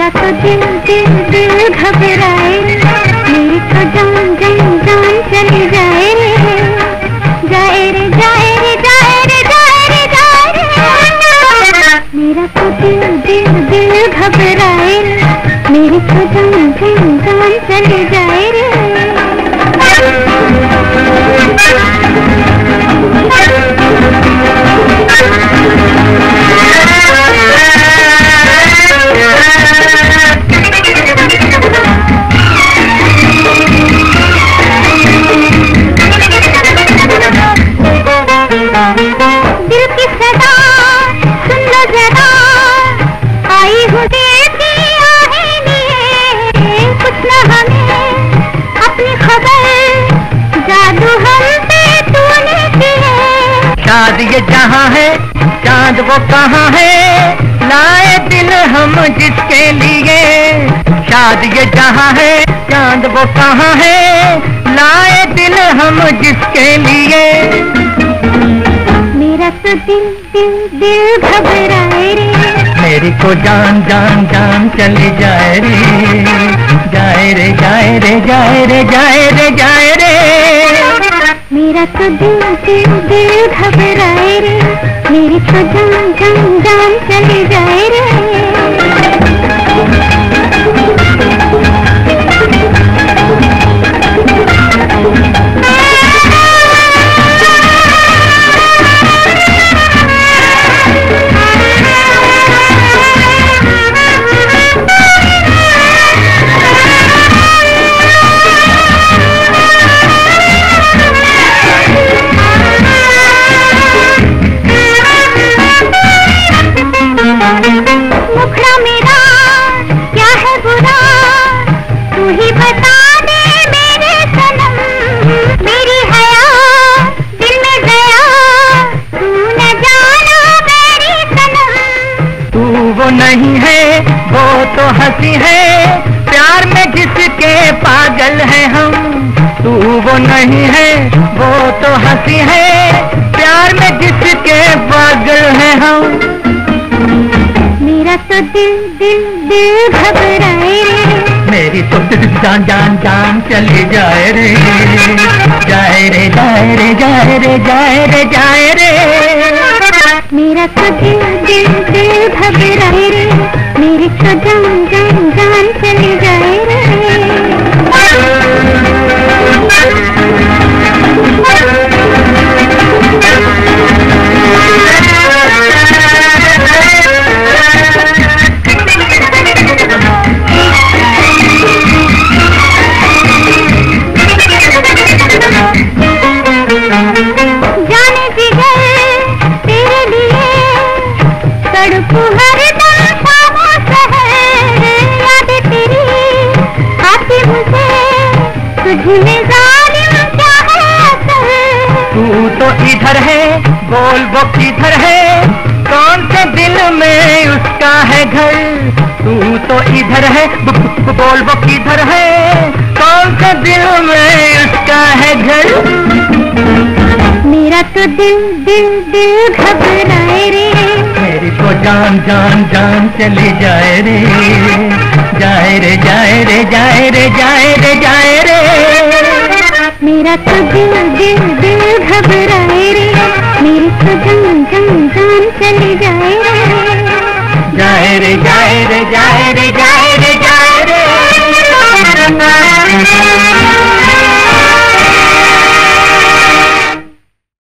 मेरा तो दिल दिल दिल घबराए रे, मेरी तो जान जान जान चली जाए रे, जाए रे जाए रे जाए रे जाए रे जाए रे। मेरा तो दिल दिल दिल घबराए रे, मेरी तो जान जान जान चली जाए रे। शाद ये जहाँ है चाँद वो कहाँ है, लाए दिल हम जिसके लिए। शाद ये जहाँ है चाँद वो कहाँ है, लाए दिल हम जिसके लिए। मेरा तो दिल दिल दिल घबराए रे, मेरी तो जान जान जान चली जाए रे, जाए रे जाए रे जाए रे जाए रे जाए रे। मेरा तो दिल दिल दिल घबराए रे, मेरी तो जान जान जान चली जाए रे। नहीं है वो तो हंसी है, प्यार में जिसके पागल हैं हम। तू वो नहीं है वो तो हंसी है, प्यार में जिसके पागल हैं हम। मेरा तो दिल दिल दिल घबराए रे, मेरी तो दिल जान जान जान चली जाए रे, जाए रे जाए रे जाए रे जाए रे जाए रे। मेरा तो दिल दिल दिल घबराए रे, मेरी तो जान जान जान चली जाए रे। जाने जिगर हर दम वो शहर, याद तेरी आती मुझे, तुझ में जालिम क्या है असर। तू तो इधर है बोल वो किधर है, कौन से दिल में उसका है घर। तू तो इधर है बोल वो किधर है, कौन से दिल में उसका है घर। मेरा तो दिल दिल दिल घबराए रे, जान जान जान चली जाए रे, जाए रे जाए रे जाए रे जाए रे जाए रे। मेरा तो दिल दिल दिल घबराए रे, मेरी तो जान जान जान चली जाए रे, जाए रे जाए रे जाए रे जाए रे जाए रे।